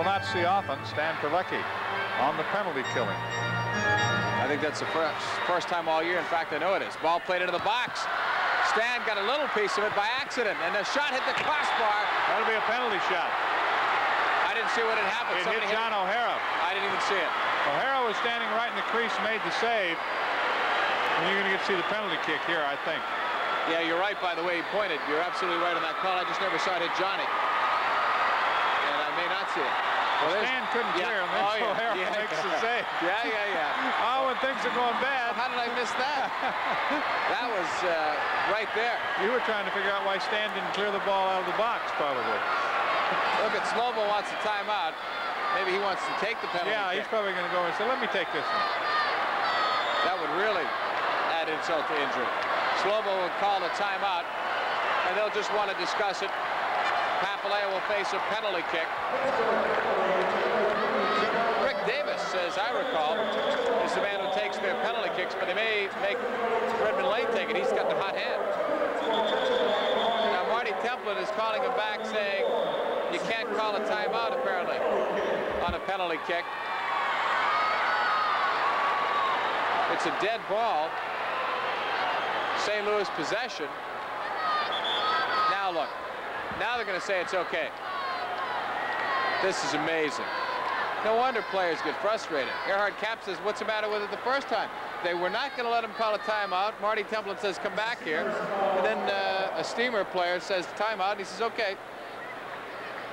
will not see often, Stan Terlecki on the penalty killing. I think that's the first time all year. In fact, I know it is. Ball played into the box. Stan got a little piece of it by accident, and the shot hit the crossbar. That'll be a penalty shot. I didn't see what had happened. It hit John O'Hara. I didn't even see it. O'Hara was standing right in the crease, made the save. And you're going to get to see the penalty kick here, I think. Yeah, you're right, by the way he pointed. You're absolutely right on that call. I just never saw it hit Johnny. And I may not see it. Well, Stan couldn't clear him. Oh, yeah. O'Hara makes the save. Yeah. Oh, when things are going bad. How did I miss that? That was right there. You were trying to figure out why Stan didn't clear the ball out of the box, probably. Look at Slobo wants a timeout. Maybe he wants to take the penalty. Yeah, he's probably going to go and say, let me take this one. That would really add insult to injury. Slobo will call the timeout, and they'll just want to discuss it. Papaleo will face a penalty kick. Rick Davis, as I recall, is the man who takes their penalty kicks, but they may make Redmond Lane take it. He's got the hot hand. Now, Marty Templin is calling him back, saying you can't call a timeout, apparently, on a penalty kick. It's a dead ball. St. Louis possession. Now look. Now they're going to say it's okay. This is amazing. No wonder players get frustrated. Erhard Kapp says, what's the matter with it the first time? They were not going to let him call a timeout. Marty Templin says, come back here. And then a Steamer player says, timeout. And he says, okay.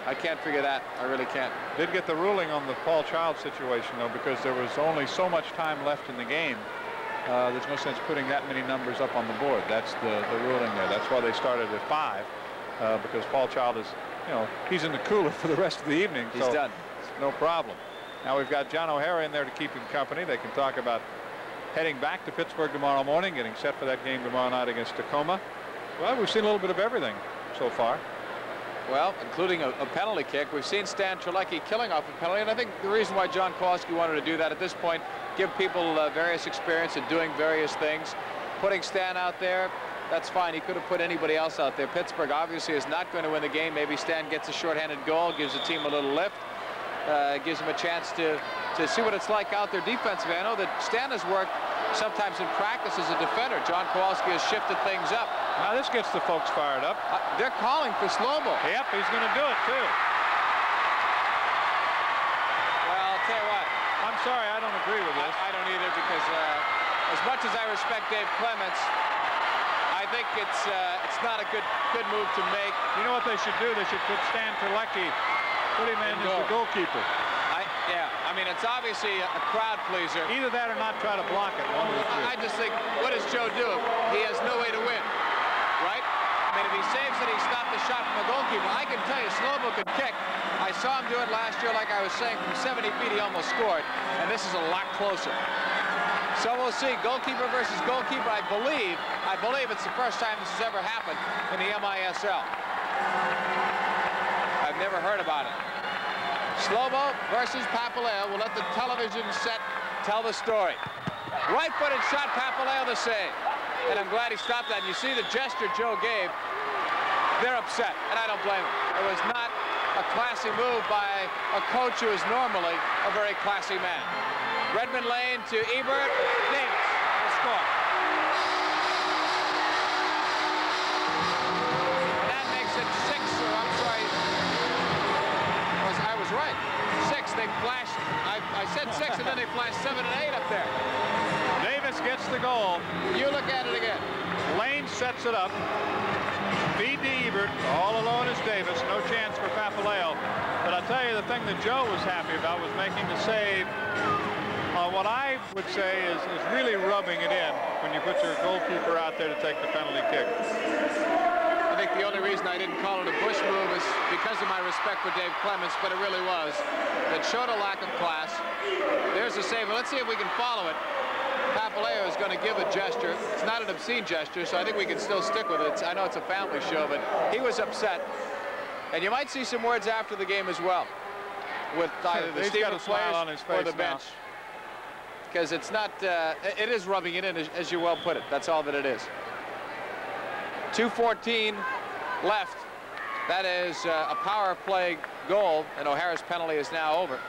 I can't figure that. I really can't. Did get the ruling on the Paul Child situation, though, because there was only so much time left in the game. There's no sense putting that many numbers up on the board. That's the ruling there. That's why they started at 5, because Paul Child is, you know, he's in the cooler for the rest of the evening. He's so done. No problem. Now we've got John O'Hara in there to keep him company. They can talk about heading back to Pittsburgh tomorrow morning, getting set for that game tomorrow night against Tacoma. Well, we've seen a little bit of everything so far. Well, including a penalty kick. We've seen Stan Terlecki killing off a penalty, and I think the reason why John Kowalski wanted to do that at this point, give people various experience in doing various things. Putting Stan out there, that's fine. He could have put anybody else out there. Pittsburgh obviously is not going to win the game. Maybe Stan gets a shorthanded goal, gives the team a little lift, gives them a chance to see what it's like out there defensively. I know that Stan has worked sometimes in practice as a defender. John Kowalski has shifted things up. Now this gets the folks fired up. They're calling for Slobo. Yep, he's going to do it, too. Well, I'll tell you what. I'm sorry, I don't agree with this. I don't either, because as much as I respect Dave Clements, I think it's not a good move to make. You know what they should do? They should put Stan Terlecki, put him in as the goalkeeper. I mean, it's obviously a crowd pleaser. Either that or not try to block it. I just think, what does Joe do? He has no way to win. Right? I mean, if he saves it, he stopped the shot from the goalkeeper. I can tell you, Slobo could kick. I saw him do it last year, like I was saying, from 70 feet he almost scored, and this is a lot closer. So we'll see, goalkeeper versus goalkeeper. I believe it's the first time this has ever happened in the MISL. I've never heard about it. Slobo versus Papaleo. We'll let the television set tell the story. Right-footed shot, Papaleo the save. And I'm glad he stopped that. And you see the gesture Joe gave. They're upset, and I don't blame him. It was not a classy move by a coach who is normally a very classy man. Redmond Lane to Ebert. Davis will score. And that makes it 6, or I'm sorry, I was right. 6, they flashed. I said 6, and then they flashed 7 and 8 up there. Davis gets the goal. You look at it again. Lane sets it up. BD Ebert, all alone is Davis. No chance for Papaleo. But I'll tell you, the thing that Joe was happy about was making the save on what I would say is really rubbing it in when you put your goalkeeper out there to take the penalty kick. I think the only reason I didn't call it a Bush move is because of my respect for Dave Clements, but it really was. It showed a lack of class. There's the save. Let's see if we can follow it. Papaleo is going to give a gesture. It's not an obscene gesture, so I think we can still stick with it. I know it's a family show, but he was upset. And you might see some words after the game as well, with either the Steelers players on his face or the bench. Because it's not, it is rubbing it in, as you well put it. That's all that it is. 2:14 left. That is a power play goal, and O'Hara's penalty is now over.